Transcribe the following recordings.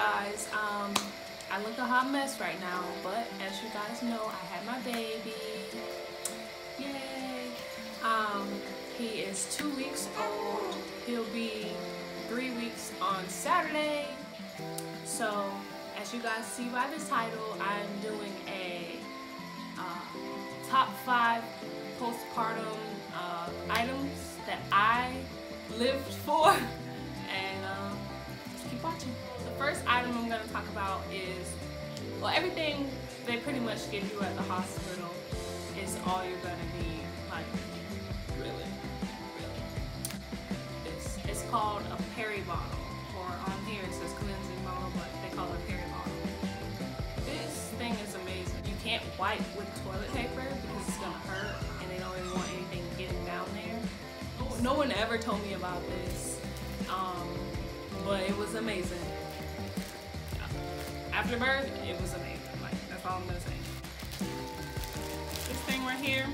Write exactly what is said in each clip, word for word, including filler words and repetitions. guys, um, I look a hot mess right now, but as you guys know, I had my baby. Yay! Um, he is two weeks old. He'll be three weeks on Saturday. So, as you guys see by the title, I'm doing a uh, top five postpartum uh, items that I lived for. And um, just keep watching. The first item I'm going to talk about is, well, everything they pretty much give you at the hospital is all you're going to need. Like, really, really. It's, it's called a peribottle, or on here it says cleansing bottle, but they call it peribottle. This thing is amazing. You can't wipe with toilet paper because it's going to hurt, and they don't really want anything getting down there. No one ever told me about this. Um, but it was amazing. Yeah. After birth, it was amazing. Like, that's all I'm gonna say. This thing right here,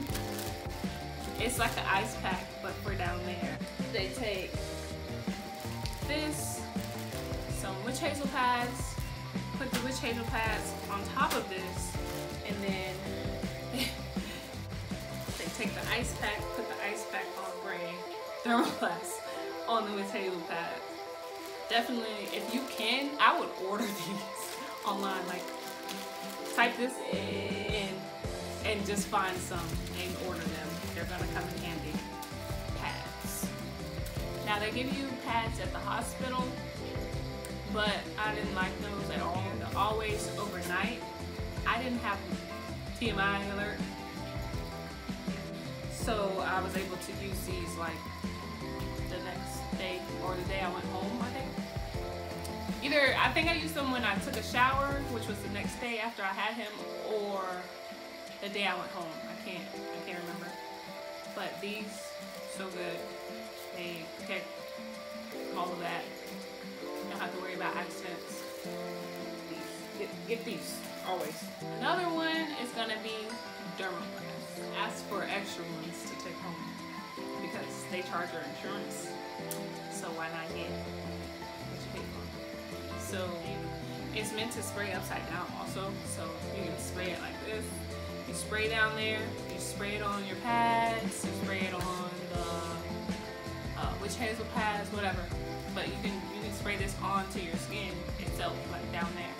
it's like an ice pack, but for down there. They take this, some witch hazel pads, put the witch hazel pads on top of this, and then they take the ice pack, put the ice pack on gray thermoplast. On the potato pad. Definitely, if you can, I would order these online. Like, type this in and just find some and order them. They're gonna come in handy. Pads. Now, they give you pads at the hospital, but I didn't like those at all. They're always overnight. I didn't have T M I alert, so I was able to use these like the next day or the day I went home, I think. Either, I think I used them when I took a shower, which was the next day after I had him, or the day I went home. I can't, I can't remember. But these, so good. They protect all of that. You don't have to worry about accidents. Get, get these, always. Another one is gonna be Dermoplast. Ask for extra ones to take home, because they charge your insurance, so why not get what you pay for? So it's meant to spray upside down also, so you can spray it like this. You spray down there, you spray it on your pads, you spray it on the uh, witch hazel pads, whatever. But you can you can spray this onto your skin itself, like down there,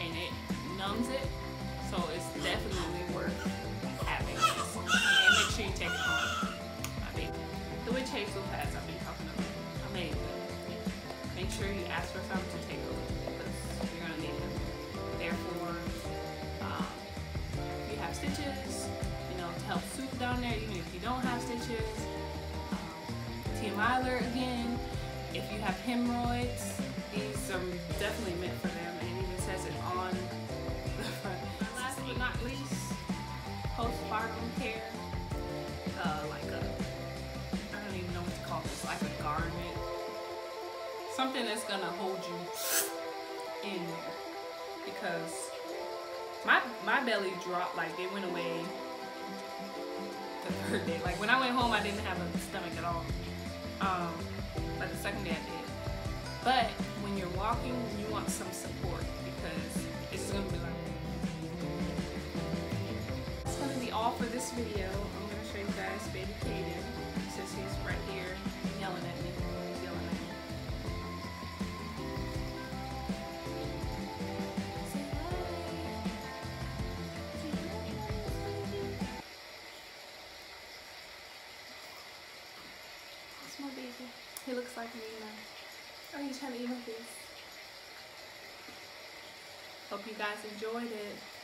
and it numbs it. So it's definitely worth having this. And make sure you take it home. The witch hazel pads I've been talking about. I made them. Make sure you ask for some to take over, because you're going to need them. Therefore, um, if you have stitches, you know, to help soothe down there, even if you don't have stitches. Um, T M I alert again. If you have hemorrhoids, these are definitely meant for them. It even says it on the front. Last but not least, postpartum care. Uh, like a It's like a garment, something that's gonna hold you in there, because my my belly dropped. Like, it went away the third day. Like, when I went home, I didn't have a stomach at all, um but the second day I did. But when you're walking, you want some support, because it's gonna be like it's gonna be all for this video. I'm gonna show you guys baby Caden. Since he's right here yelling at me, he's yelling at me. Say hi. That's my baby. He looks like me now. Are you trying to eat my face? Hope you guys enjoyed it.